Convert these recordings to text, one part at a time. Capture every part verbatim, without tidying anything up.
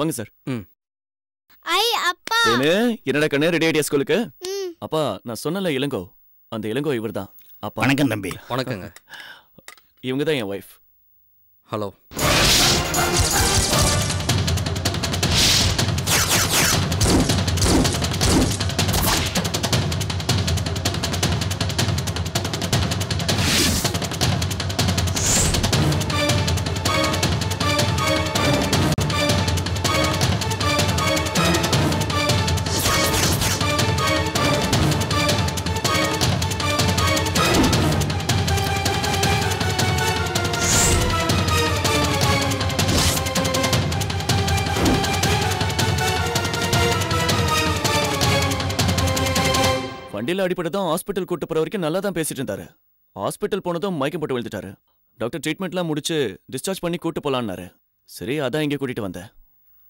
வாங்க சார். ம். ஐ அப்பா. நீ என்னடா கண்ணே ரெடி ஐடியா ஸ்கூலுக்கு? ம். அப்பா நான் சொன்னல இளங்கோ. அந்த இளங்கோ இவர்தான். அப்பா வணக்கம் தம்பி. வணக்கங்க. இவங்க தான் என் வைஃப். ஹலோ. வண்டியில் அடிப்பட்டதும் ஹாஸ்பிட்டல் கூட்டு போகிற வரைக்கும் நல்லா தான் பேசிட்டு இருந்தாரு. ஹாஸ்பிட்டல் போனதும் மயக்கம் போட்டு விழுந்துட்டாரு. டாக்டர் ட்ரீட்மெண்ட்லாம் முடிச்சு டிஸ்சார்ஜ் பண்ணி கூட்டு போகலான்னாரு. சரி அதான் இங்கே கூட்டிகிட்டு வந்தேன்.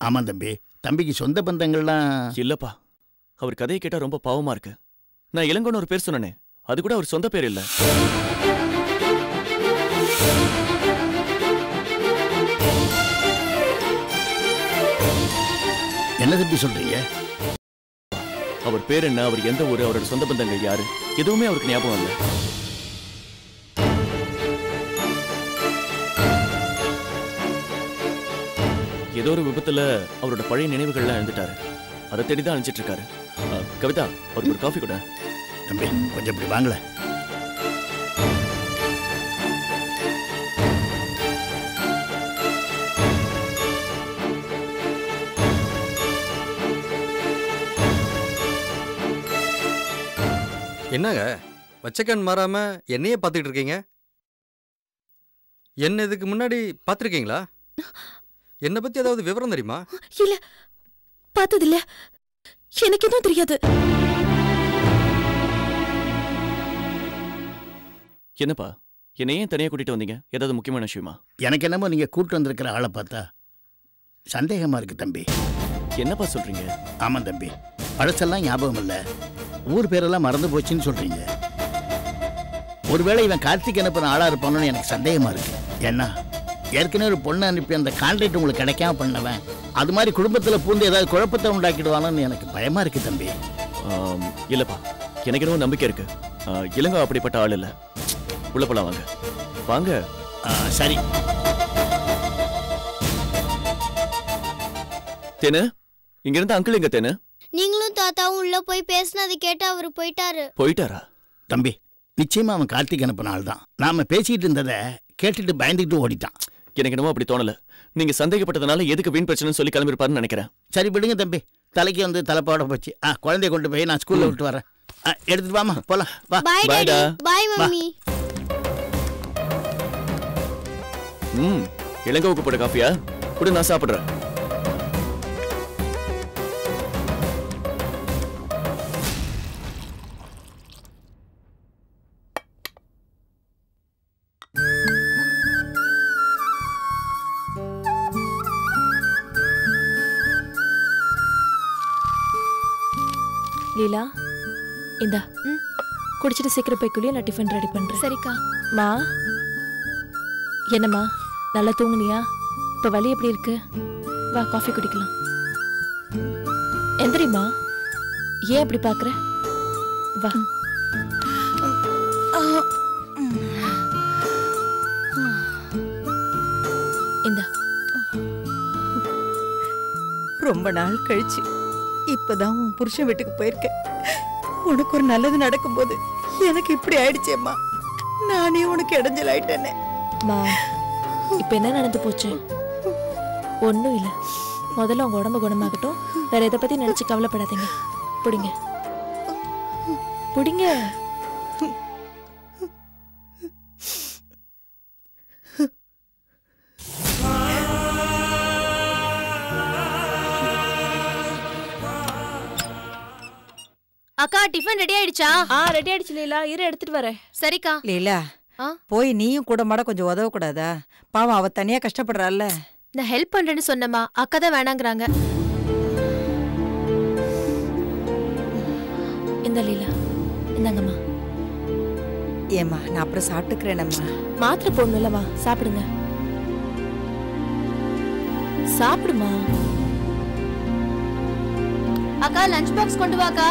ஆமாம் தம்பி, தம்பிக்கு சொந்த பந்தங்கள்லாம் இல்லைப்பா. அவர் கதையை கேட்டால் ரொம்ப பாவமாக இருக்கு. நான் இளங்கோன்னு ஒரு பேர் சொன்னேனே, அது கூட அவர் சொந்த பேர் இல்லை. என்ன தம்பி சொல்கிறீங்க? அவர் பேர் என்ன, அவர் எந்த ஊர், அவரோட சொந்த பந்தங்கள் யாரு, எதுவுமே அவருக்கு ஞாபகம் இல்லை. ஏதோ ஒரு விபத்துல அவரோட பழைய நினைவுகள்லாம் எழுந்துட்டாரு. அதை தேடிதான் அழிஞ்சிட்டு இருக்காரு. கவிதா, அவருக்கு ஒரு காஃபி கூட தம்பி. கொஞ்சம் இப்படி வாங்கல. என்னங்க வச்சக்கண் மாறாம என்னையே பார்த்துக்கிட்டு இருக்கீங்க? என்ன இதுக்கு முன்னாடி பார்த்துருக்கீங்களா? என்னை பற்றி ஏதாவது விவரம் தெரியுமா? இல்லை, பார்த்ததில்ல. எனக்கு எதுவும் தெரியாது. என்னப்பா என்னையே தனியாக கூட்டிகிட்டு வந்தீங்க? ஏதாவது முக்கியமான விஷயமா? எனக்கு என்னமோ நீங்கள் கூப்பிட்டு வந்திருக்கிற ஆளை பார்த்தா சந்தேகமாக இருக்குது தம்பி. என்னப்பா சொல்கிறீங்க? ஆமாம் தம்பி, பழசெல்லாம் ஞாபகம் இல்லை, ஊர் பேரெல்லாம் மறந்து போச்சுன்னு சொல்றீங்க. ஒருவேளை இவன் கார்த்திக் அனுப்பின ஆளா இருப்பானு எனக்கு சந்தேகமா இருக்கு. ஏன்னா ஏற்கனவே ஒரு பொண்ணை அனுப்பி அந்த கான்ட்ராக்ட் உங்களுக்கு கிடைக்காம பண்ணவன் அது மாதிரி குடும்பத்துல பூந்து ஏதாவது குழப்பத்தை உண்டாக்கிடுவானு எனக்கு பயமா இருக்கு தம்பி. இல்லப்பா, எனக்கு என்னவோ நம்பிக்கை இருக்கு. இளங்கோ அப்படிப்பட்ட ஆள் இல்லை. உள்ள போலாம் வாங்க. வாங்க. சரி தேனு, இங்க இருந்து அங்கிள் எங்க தேனு? நீங்களும் தாத்தாவும் உள்ள போய் பேசினது கேட்டு அவரு போயிட்டாரு. போயிட்டாரா? தம்பி நிச்சயமா அவன் கார்த்திக் அனுப்பின ஆள் தான். நாம பேசிட்டு இருந்ததை கேட்டுட்டு பயந்துக்கிட்டு ஓடிட்டான். எனக்கு என்னமோ அப்படி தோணல. நீங்க சந்தேகப்பட்டதுனால எதுக்கு வீண் பிரச்சனை சொல்லி கிளம்பிருப்பாருன்னு நினைக்கிறேன். சரி விடுங்க தம்பி, தலைக்கு வந்து தலைப்பாட போச்சு. ஆ, குழந்தைய கொண்டு போய் நான் ஸ்கூல்ல விட்டு வரேன். எடுத்துட்டு வாமா போலாம். ம், இளங்கோவுக்கு போட்ட காஃபியா கூட நான் சாப்பிட்றேன். லீலா இந்தா, குடிச்சிட்டு சீக்கிரம் போய்க்குள்ளேயே நான் டிஃபன் ரெடி பண்ணுறேன். சரிக்கா. மா என்னம்மா நல்லா தூங்குனியா? இப்போ வலி எப்படி இருக்கு? வா காஃபி குடிக்கலாம். எந்திரிம்மா, ஏன் அப்படி பார்க்குற? வா. இந்தா, ரொம்ப நாள் கழிச்சு இப்பதான் உன் புருஷன் வீட்டுக்கு போயிருக்க. உனக்கு ஒரு நல்லது நடக்கும்போது எனக்கு இப்படி ஆயிடுச்சேம்மா. நானே உனக்கு இடைஞ்சல் ஆயிட்டேனே. இப்ப என்ன நடந்து போச்சு? ஒன்றும் இல்லை. முதல்ல உங்க உடம்பு குணமாகட்டும். வேற எதை பத்தி நினைச்சு கவலைப்படாதீங்க. பிடிங்க பிடிங்க. அக்கா டிஃபன் ரெடி ஆயிடுச்சா? ஆ ரெடி ஆயிடுச்சு லீலா, இரு எடுத்துட்டு வரேன். சரிக்கா. லீலா போய் நீயும் கூட மாட கொஞ்சம் உதவ கூடாதா? பாவம் அவ தனியா கஷ்டப்படுறாள்ல. நான் ஹெல்ப் பண்றேன்னு சொன்னமா, அக்கா தான் வேணாங்கிறாங்க. இந்த லீலா இந்தாங்கம்மா. ஏம்மா நான் அப்புறம் சாப்பிட்டுக்கிறேனம்மா. மாத்திரை போடணும் இல்லம்மா, சாப்பிடுங்க. சாப்பிடுமா. Akka, lunch box kondu va akka.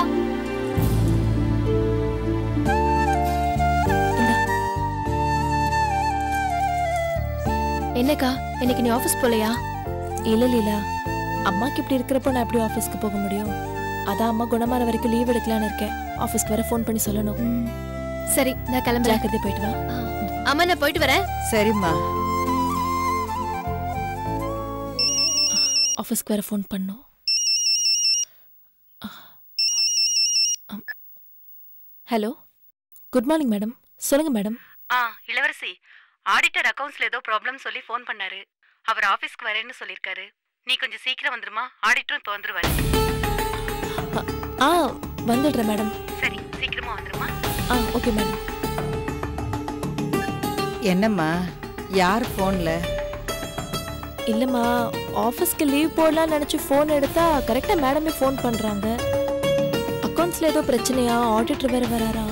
Enna akka, enakku nee office polaya? Illa Leela. Amma kippi irukkrappo na eppadi office ku poga mudiyum? Adha amma gunamara varaiku leave edukkalan irukken. Office ku vera phone panni sollanum. Sari, na kelambra kadhe poitu va. Amma na poitu varen. Sari ma. Office ku vera phone pannu. Hello. Good morning, madam. Solunga madam. Ah, Ilavarasi. Auditor accounts la edho problem solli phone pannaru. Avar office ku varenu sollirkaru. Nee konja seekira vandruma. Auditor ipo vandruvaru. Ah, vandudra madam. Sari, seekirama vandruma. Ah, okay madam. Enna ma? Yaar phone la? Illa ma, office ku leave podala nenachu phone edutha correct ah madam e phone pandranga. Accounts ledo prachneya auditor vera varara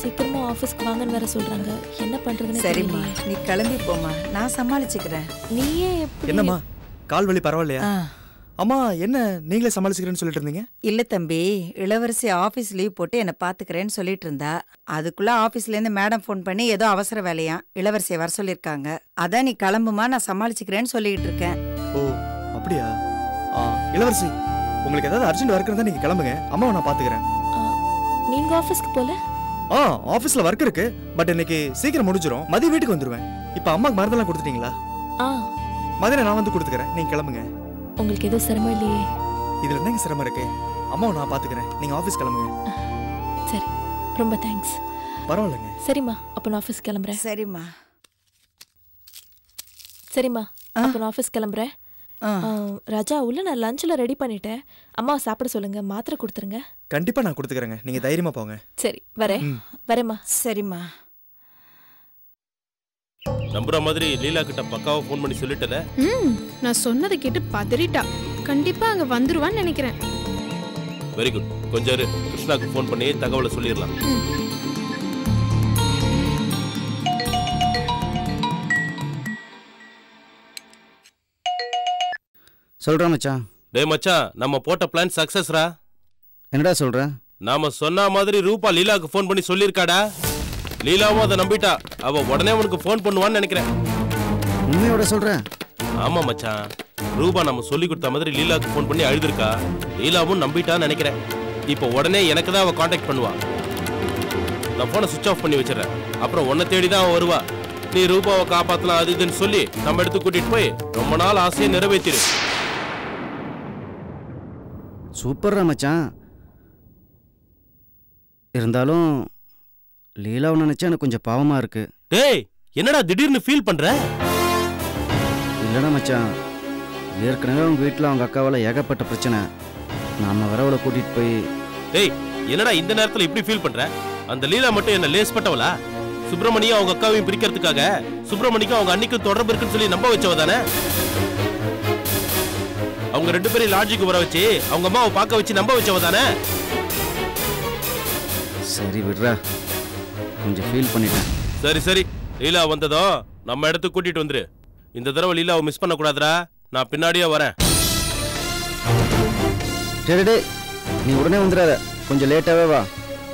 seekirama office ku vaangan vera solranga enna pandradhenu seri ma nee kalambi poma na samalichikren neeye eppadi enna ma kaal vali paravalayya amma enna neengale samalichikren sollitirundinga illa thambi ilavarsi office leave potu enna paathukuren sollittirunda adukulla office la irundha madam phone panni edho avasara velaiya ilavarsi var solliranga adha nee kalambuma na samalichikren sollitirken oh apdiya ah ilavarsi உங்களுக்கு ஏதாவது urgent work இருந்தா நீங்க கிளம்புங்க அம்மாவை நான் பாத்துக்கறேன் நீங்க ஆபீஸ்க்கு போல ஆ ஆபீஸ்ல வர்க் இருக்கு பட் இன்னைக்கு சீக்கிரம் முடிஞ்சிரும் மதி வீட்டுக்கு வந்துருவேன் இப்போ அம்மாக்கு மருந்தெல்லாம் கொடுத்துட்டீங்களா ஆ மதியை நான் வந்து கொடுத்துக்கறேன் நீங்க கிளம்புங்க உங்களுக்கு ஏதோ சிரமம் இல்லையே இதுல என்னங்க சிரமம் இருக்கு அம்மாவை நான் பாத்துக்கறேன் நீங்க ஆபீஸ் கிளம்புங்க சரி ரொம்ப தேங்க்ஸ் பரவாயில்லைங்க சரிமா அப்ப நான் ஆபீஸ் கிளம்பறேன் சரிமா சரிமா அப்ப நான் ஆபீஸ் கிளம்பறேன் ராஜா உள்ள நான் லஞ்ச்ல ரெடி பண்ணிட்டேன் அம்மா சாப்பிட சொல்லுங்க மாத்திரை கொடுத்துருங்க கண்டிப்பா நான் கொடுத்துக்கறேன் நீங்க தைரியமா போங்க சரி வரேன் வரேம்மா சரிம்மா நம்புற மாதிரி லீலா கிட்ட பக்காவா ஃபோன் பண்ணி சொல்லிட்டல ம் நான் சொன்னதை கேட்டு பதறிட்டா கண்டிப்பா அங்க வந்துருவான்னு நினைக்கிறேன் வெரி குட் கொஞ்சம் இரு கிருஷ்ணாக்கு ஃபோன் பண்ணி தகவலை சொல்லிரலாம் சொல்ற மச்சான் டேய் மச்சான் நம்ம போட்ட பிளான் சக்சஸ்ரா என்னடா சொல்ற நாம சொன்ன மாதிரி ரூபா லீலாக்கு ஃபோன் பண்ணி சொல்லிருக்காடா லீலாவும் அத நம்பிட்டா அவ உடனே உனக்கு ஃபோன் பண்ணுவான்னு நினைக்கிறேன் உண்மையோட சொல்றேன் ஆமா மச்சான் ரூபா நம்ம சொல்லி கொடுத்த மாதிரி லீலாக்கு ஃபோன் பண்ணி அழுதுர்க்கா லீலாவும் நம்பிட்டான்னு நினைக்கிறேன் இப்போ உடனே எனக்கு தான் அவ காண்டாக்ட் பண்ணுவா நான் ஃபோனை ஸ்விட்ச் ஆஃப் பண்ணி வச்சிரறேன் அப்புறம் உன்னை தேடி தான் அவ வருவா நீ ரூபாவை காப்பாத்தலாம் அது இதுன்னு சொல்லி நம்ம எடுத்து கூட்டிட்டு போய் ரொம்ப நாள் ஆசையை நிறைவேத்திரு சூப்பர் மச்சான் இருந்தாலும் லீலாவை நினைச்சா எனக்கு கொஞ்சம் பாவமா இருக்கு டேய் என்னடா திடீர்னு ஃபீல் பண்ற இல்லடா மச்சான் ஏற்கனவே அவங்க வீட்ல அவங்க அக்காவால ஏகப்பட்ட பிரச்சனை நாம வரவளை கூட்டிட்டு போய் டேய் என்னடா இந்த நேரத்துல இப்படி ஃபீல் பண்ற அந்த லீலா மட்டும் என்ன லேஸ் பட்டவளா சுப்ரமணியும் அவங்க அக்காவையும் பிரிக்கிறதுக்காக சுப்ரமணிக்கும் அவங்க அன்னிக்கும் தொடர்பு இருக்குன்னு சொல்லி நம்ப வச்சவதானே அவங்க ரெண்டு பேரும் லாட்ஜுக்கு வர வச்சு அவங்க அம்மாவை பார்க்க வச்சு நம்ப வச்சவ தானே சரி விட்றா கொஞ்சம் ஃபீல் பண்ணிட்டேன் சரி சரி லீலா வந்ததோ நம்ம இடத்துக்கு கூட்டிட்டு வந்துரு இந்த தடவை லீலாவை மிஸ் பண்ண கூடாதுடா நான் பின்னாடியே வரேன் டேய் டேய் நீ உடனே வந்துடாத கொஞ்சம் லேட்டாவே வா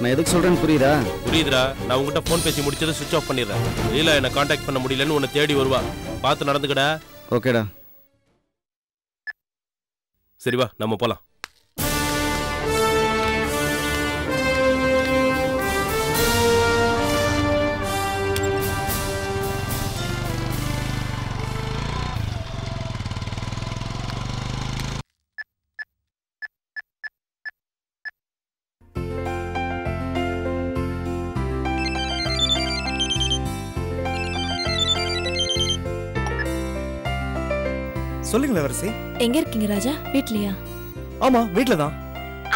நான் எதுக்கு சொல்றேன்னு புரியுதா புரியுதுடா நான் உன்கிட்ட ஃபோன் பேசி முடிச்சத ஸ்விட்ச் ஆஃப் பண்ணிடுறேன் லீலா என்ன காண்டாக்ட் பண்ண முடியலன்னு உன்னை தேடி வருவா பார்த்து நடந்துக்கடா ஓகேடா சரி வா நம்ம போலாம் சொல்லுங்களே வரசி எங்க இருக்கீங்க ராஜா வீட்லயா ஆமா வீட்ல தான்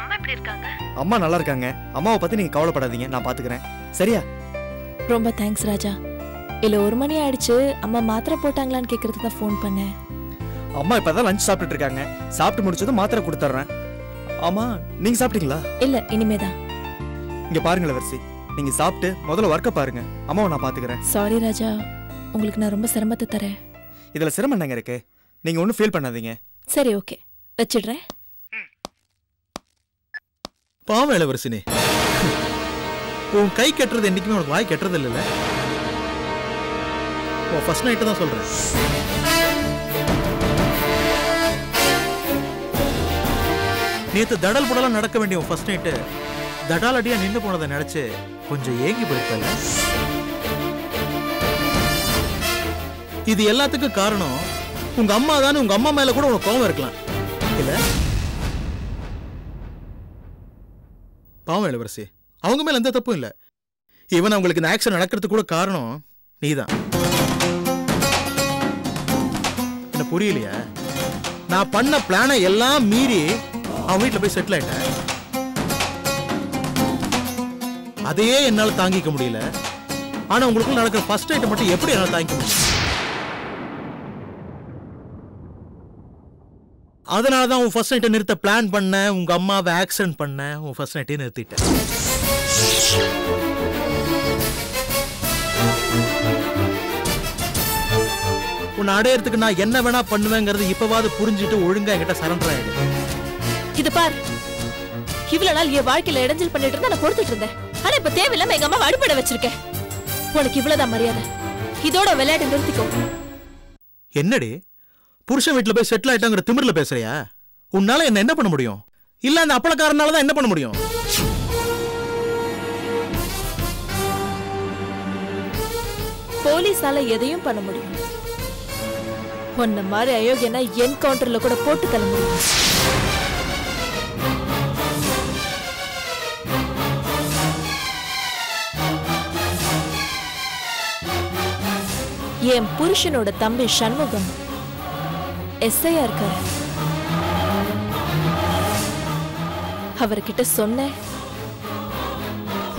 அம்மா எப்படி இருக்காங்க அம்மா நல்லா இருக்காங்க அம்மாவை பத்தி நீங்க கவலைப்படாதீங்க நான் பாத்துக்கறேன் சரியா ரொம்ப தேங்க்ஸ் ராஜா இல்ல ஒரு மணி ஆயிடுச்சு அம்மா மாத்திரை போட்டாங்களான்னு கேக்குறதுக்கு தான் ஃபோன் பண்ணேன் அம்மா இப்பதான் லஞ்ச் சாப்பிட்டுட்டு இருக்காங்க சாப்பிட்டு முடிச்சதும் மாத்திரை கொடுத்துறேன் அம்மா நீங்க சாப்பிட்டீங்களா இல்ல இனிமேதான் இங்க பாருங்களே வரசி நீங்க சாப்பிட்டு முதல்ல வர்க்க பாருங்க அம்மாவை நான் பாத்துக்கறேன் சாரி ராஜா உங்களுக்கு நான் ரொம்ப சிரமத்தை தரேன் இதல சிரமம் என்னங்க இருக்கு நீங்க ஒண்ணு ஃபீல் பண்ணாதீங்க சரி ஓகே வெச்சிடுறேன் பாவம் இளவரசனே, உன் கை கெட்டுறது என்னைக்குமே உனக்கு வாய் கெட்டுறது இல்லைல்ல. ஃபர்ஸ்ட் நைட்டு தான் சொல்கிறேன். நேற்று தடல் புடலாம் நடக்க வேண்டிய உன் ஃபர்ஸ்ட் நைட்டு தடால் அடியாக நின்று போனதை நினச்சி கொஞ்சம் ஏங்கி போயிருப்பாங்க. இது எல்லாத்துக்கும் காரணம் உங்கள் அம்மா தானே. உங்கள் அம்மா மேலே கூட உனக்கு கோவம் இருக்கலாம் இல்லை? பாவம் இளவரசி, அவங்க மேலே எந்த தப்பும் இல்லை. ஈவன் அவங்களுக்கு இந்த ஆக்சிடென்ட் நடக்கிறதுக்கு கூட காரணம் நீ தான். என்ன புரியலையா? நான் பண்ண பிளானை எல்லாம் மீறி அவன் வீட்டில் போய் செட்டில் ஆகிட்டேன். அதையே என்னால் தாங்கிக்க முடியல. ஆனால் உங்களுக்குள்ள நடக்கிற ஃபர்ஸ்ட் ஐட்டம் மட்டும் எப்படி என்னால் தாங்கிக்க முடியும்? அதனால தான் உன் ஃபர்ஸ்ட் நைட்டை நிறுத்த பிளான் பண்ண, உங்கள் அம்மாவை ஆக்சிடென்ட் பண்ண, உன் ஃபர்ஸ்ட் நைட்டே நிறுத்திட்டேன். உன்னை அடையறதுக்கு நான் என்ன வேணா பண்ணுவேங்கிறது இப்பவாவது புரிஞ்சுட்டு ஒழுங்கா என்கிட்ட சரண்டர் ஆயிடுது. இது பார், இவ்வளவு நாள் என் வாழ்க்கையில இடைஞ்சல் பண்ணிட்டு இருந்தா நான் கொடுத்துட்டு இருந்தேன். ஆனா இப்ப தேவையில்லாம எங்க அம்மாவை அடிப்படை வச்சிருக்கேன். உனக்கு இவ்வளவுதான் மரியாதை? இதோட விளையாட்டு நிறுத்திக்கோ. என்னடி புருஷன் வீட்டில் போய் செட்டில் ஆகிட்டாங்கிற திமிரில் பேசுறியா? உன்னால் என்ன என்ன பண்ண முடியும்? இல்லை அந்த அப்பளக்காரனால தான் என்ன பண்ண முடியும்? போலீஸால எதையும் பண்ண முடியும். உன்ன மாதிரி அயோக்கியனா என்கவுண்டரில் கூட போட்டு தள்ள முடியும். என் புருஷனோட தம்பி சண்முகம் எஸ்ஐயா இருக்காரு. அவர்கிட்ட சொன்ன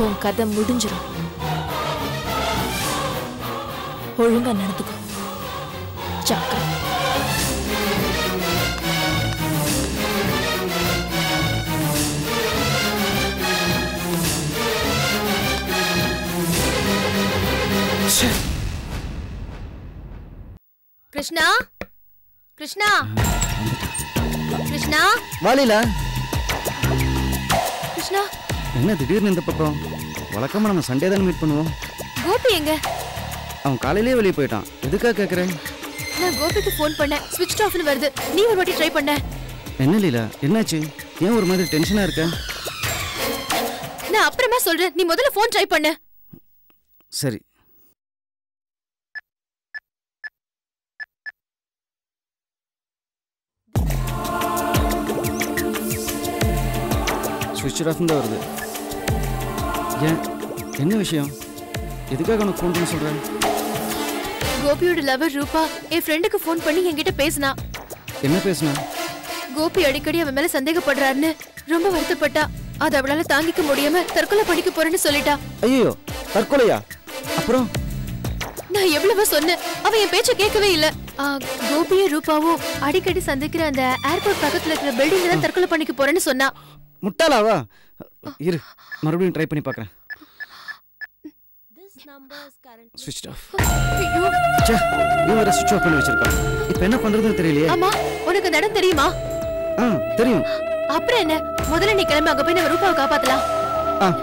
உன் கதை முடிஞ்சிடும். ஒழுங்கா நடந்துக்கோ. சாக்கா கிருஷ்ணா, கிருஷ்ணா, கிருஷ்ணா, வாலிலா, கிருஷ்ணா, என்ன திடீர்னு இந்த பக்கம்? வழக்கமா நம்ம சண்டே தான் மீட் பண்ணுவோம். கோபி எங்க? அவன் காலையிலேயே வெளியே போயிட்டான். எதுக்காக கேக்குறேன்? நான் கோபிக்கு ஃபோன் பண்ணேன், ஸ்விட்ச் ஆஃப்னு வருது. நீ ஒரு வாட்டி ட்ரை பண்ண. என்ன லீலா, என்னாச்சு? ஏன் ஒரு மாதிரி டென்ஷனா இருக்க? நான் அப்புறமா சொல்றேன், நீ முதல்ல ஃபோன் ட்ரை பண்ணு. சரி. ஸ்விட்ச் ஆஃப் தான் வருது. ஏன், என்ன விஷயம்? எதுக்காக உனக்கு ஃபோன் பண்ண சொல்கிறேன்? கோபியோட லவர் ரூபா என் ஃப்ரெண்டுக்கு ஃபோன் பண்ணி என்கிட்ட பேசினா. என்ன பேசினா? கோபி அடிக்கடி அவன் மேலே சந்தேகப்படுறாருன்னு ரொம்ப வருத்தப்பட்டா. அது அவளால் தாங்கிக்க முடியாமல் தற்கொலை படிக்க போறேன்னு சொல்லிட்டா. ஐயோ, தற்கொலையா? அப்புறம் நான் எவ்வளவோ சொன்னேன், அவன் என் பேச்சை கேட்கவே இல்லை. கோபியும் ரூபாவும் அடிக்கடி சந்திக்கிற அந்த ஏர்போர்ட் பக்கத்தில் இருக்கிற பில்டிங்ல தான் தற்கொலை பண்ணிக்க போறேன்னு சொன்னா. முட்டாளாவா? இரு, மறுபடியும் ட்ரை பண்ணி பார்க்குறேன். ஸ்விட்ச் ஆஃப். சே, நீ வேற ஸ்விட்ச் ஆஃப் பண்ணி வச்சிருக்கான். இப்போ என்ன பண்றதுன்னு தெரியலையே. ஆமா, உனக்கு நடம் தெரியுமா? ஆ, தெரியும். அப்புறம் என்ன? முதல்ல நீ கிளம்பி அங்க போய் நம்ம ரூபாவை காப்பாத்தலாம். ஆ,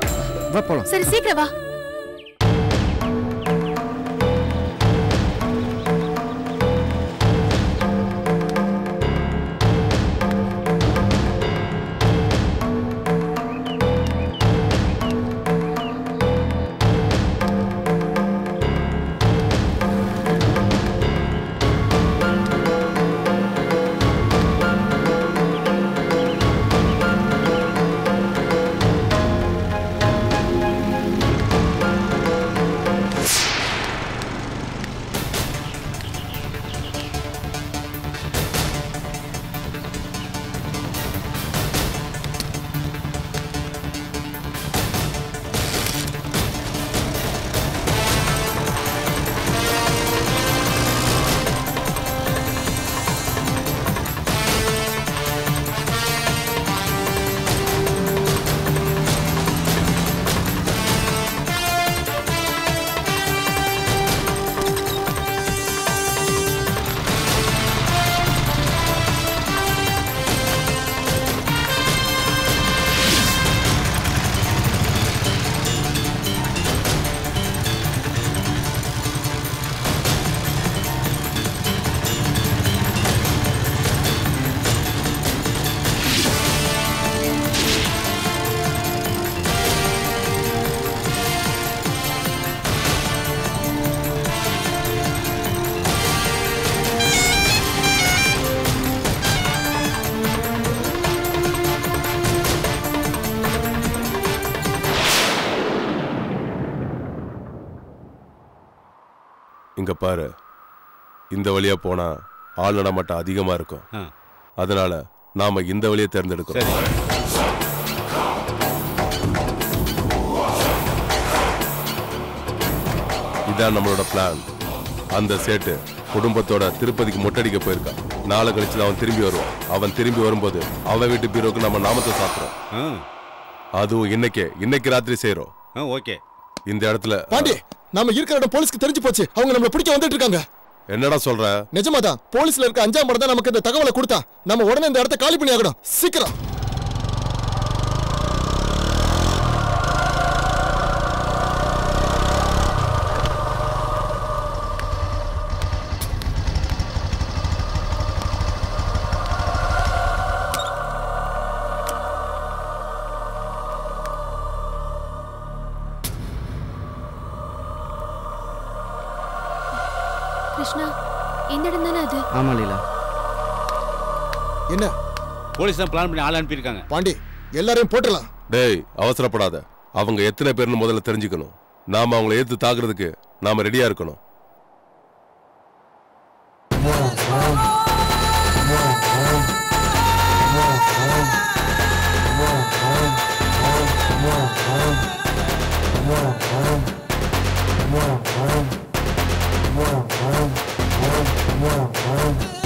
வா போலாம். சரி, சீக்கிரம் வா. பாரு. இந்த வழியா போனா ஆள் நடமாட்டம் அதிகமா இருக்கும். அதனால நாம இந்த வழியை தேர்ந்தெடுக்கிறோம். இதான் நம்மளோட பிளான். அந்த சேட்டு குடும்பத்தோட திருப்பதிக்கு மொட்டடிக்க போயிருக்கான். நாளை கழிச்சு அவன் திரும்பி வருவான். அவன் திரும்பி வரும்போது அவன் வீட்டு பீரோக்கு நம்ம நாமத்தை சாப்பிடுறோம். அதுவும் இன்னைக்கே இன்னைக்கு ராத்திரி செய்யறோம். ஓகே. இந்த இடத்துல பாண்டி நாம இருக்கிற இடம் போலீஸ்க்கு தெரிஞ்சு போச்சு. அவங்க நம்மள பிடிக்க வந்துட்டு இருக்காங்க. என்னடா சொல்ற? நிஜமாதான். போலீஸ்ல இருக்க அஞ்சாம் படம் தான் நமக்கு இந்த தகவலை கொடுத்தா. நம்ம உடனே இந்த இடத்த காலி பண்ணி ஆகணும். சீக்கிரம். என்ன போலீஸ் தான் பிளான் பண்ணி ஆள அனுப்பி இருக்காங்க. பாண்டி எல்லாரையும் போட்டுறலாம். டேய் அவசரப்படாத. அவங்க எத்தனை பேர்னு முதல்ல தெரிஞ்சுக்கணும். நாம அவங்களை ஏத்து தாக்குறதுக்கு நாம ரெடியா இருக்கணும்.